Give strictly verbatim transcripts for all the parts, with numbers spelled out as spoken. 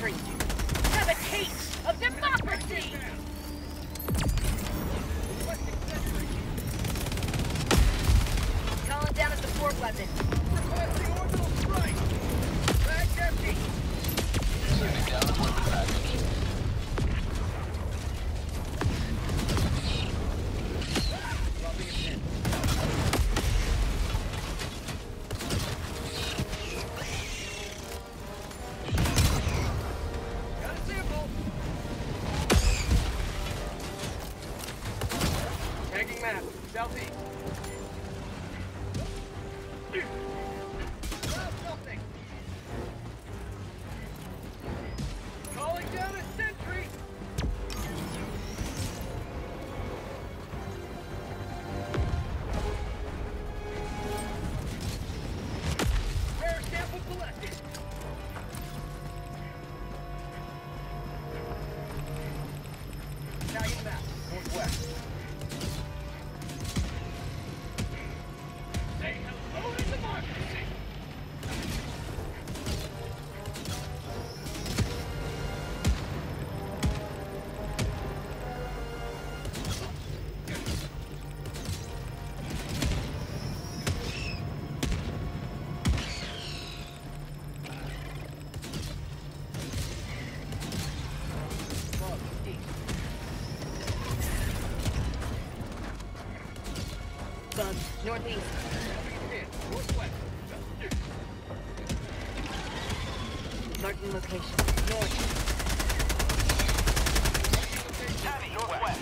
country. Have a taste of democracy. Calling down a support weapon. Requesting orbital strike. Bags empty. Sending down a weapon package. Northeast. Martin location. North. Heavy northwest.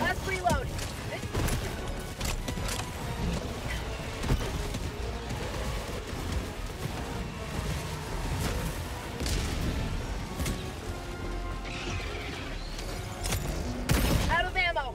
Let's reload. Out of ammo.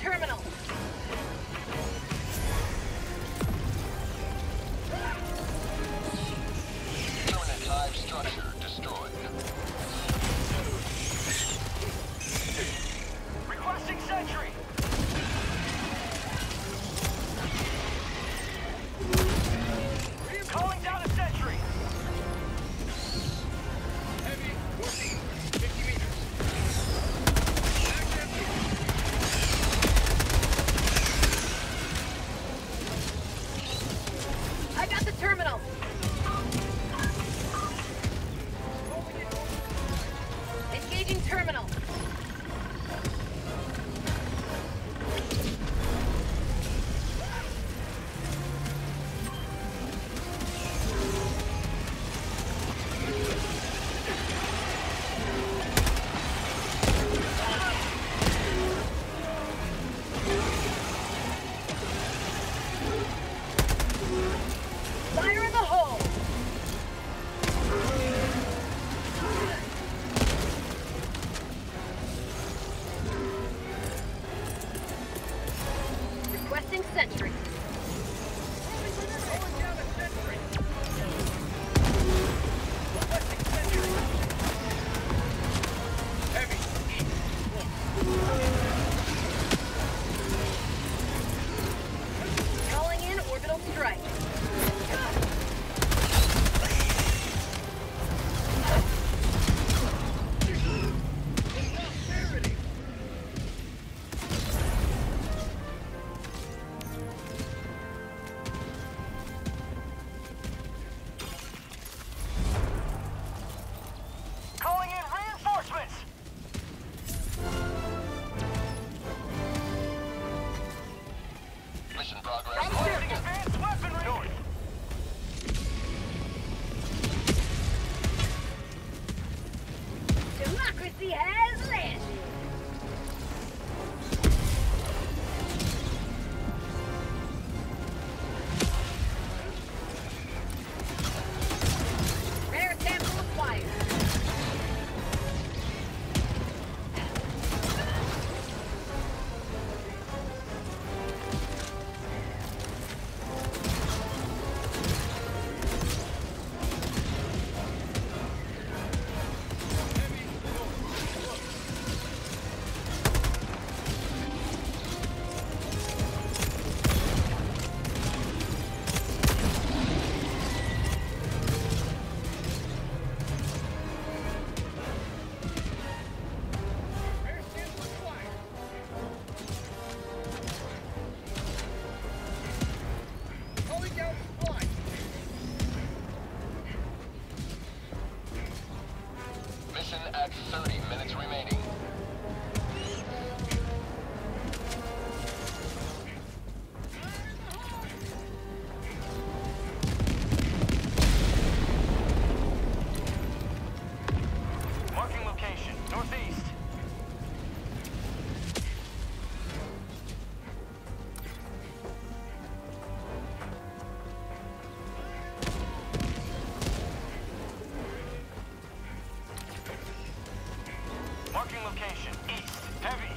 Terminal. Unit five structure destroyed. Requesting sentry. Calling down a sentry. Heavy working. Terminal. Engaging terminal. Requesting sentry. Democracy has landed. Rare sample acquired. At thirty minutes remaining. Marking location, northeast. Marking location, east, heavy.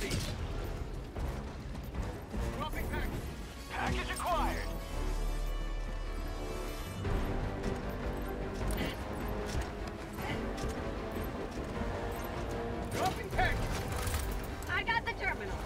feet. Dropping package. Package acquired. Dropping package. I got the terminal.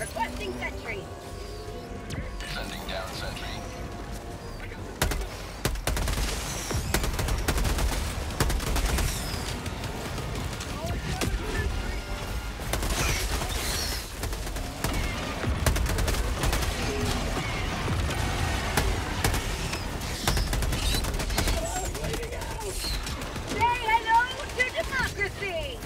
Requesting sentry. Sending down sentry. Say hello to democracy.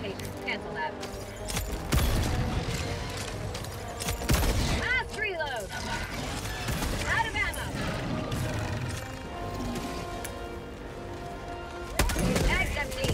Okay, cancel that. Last reload! Out of ammo! Bag's empty!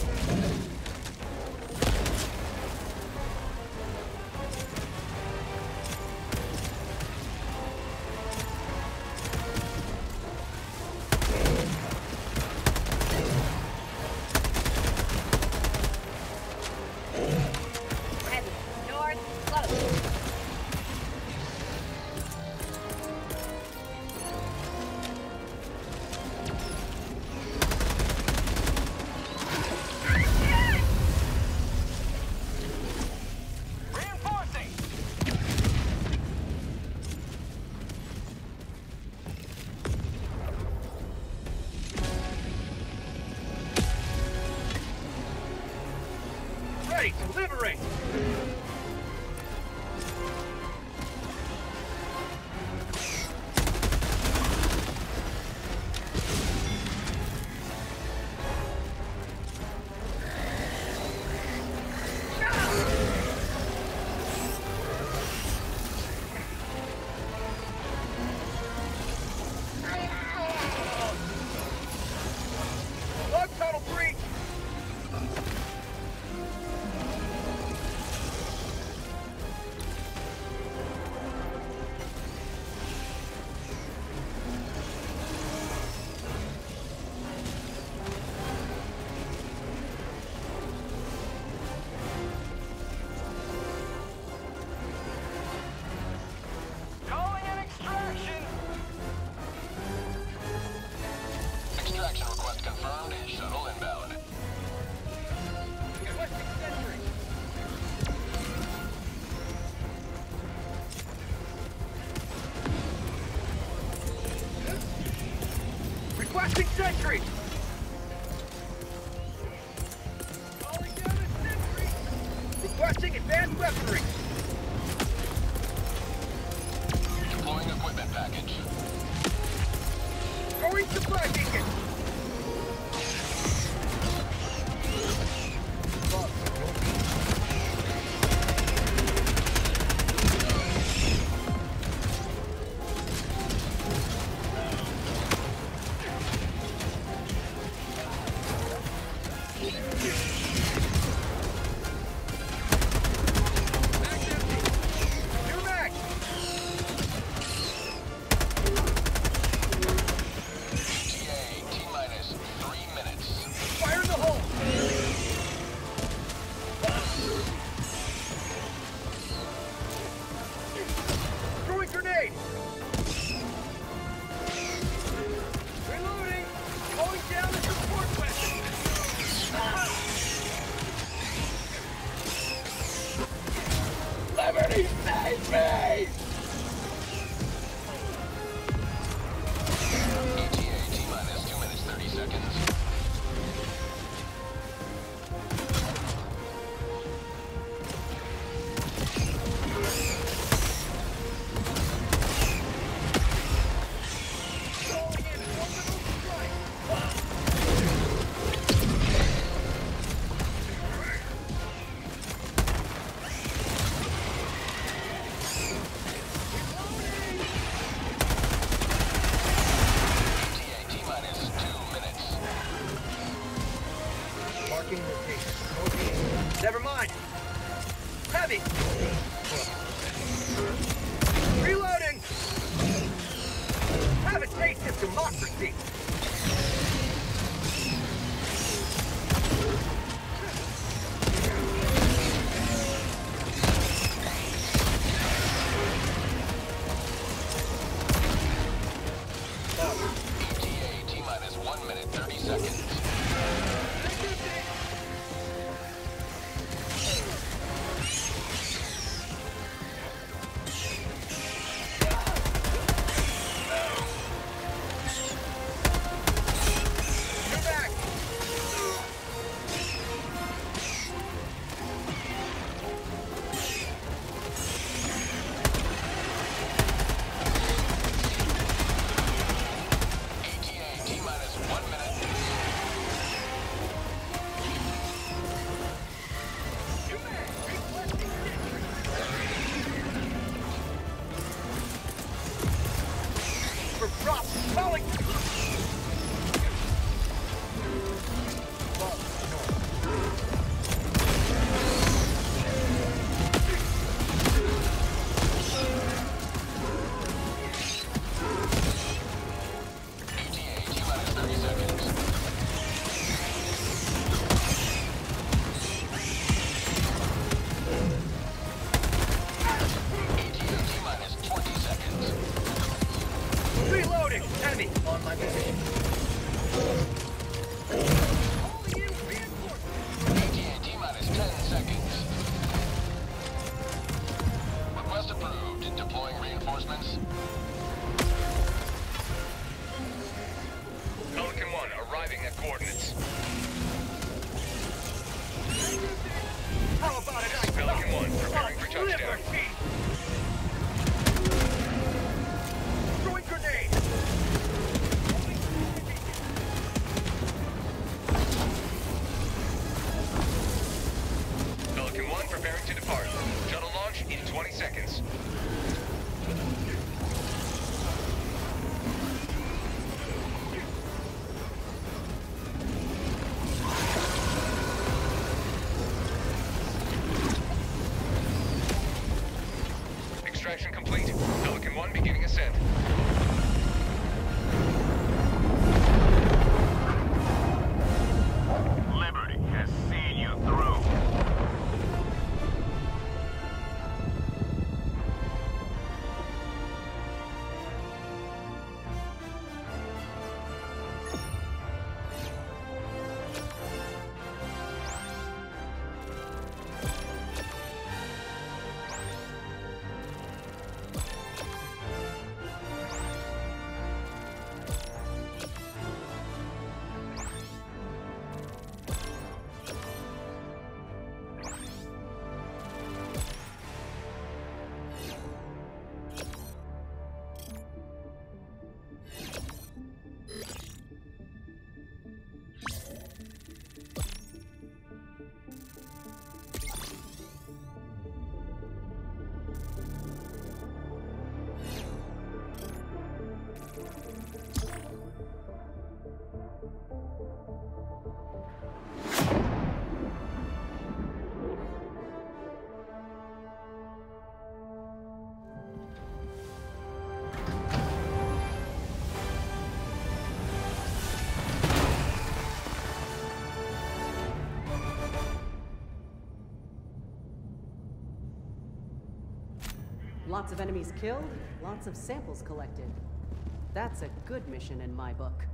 Liberate! Requesting sentry! Calling down a sentry! Requesting advanced weaponry! Deploying equipment package. Going supply beacon! Never mind. Heavy. Reloading. Have a taste of democracy. E T A T-minus one minute, thirty seconds. preparing to depart. Shuttle launch in twenty seconds. Extraction complete. Pelican one beginning ascent. Lots of enemies killed, lots of samples collected. That's a good mission in my book.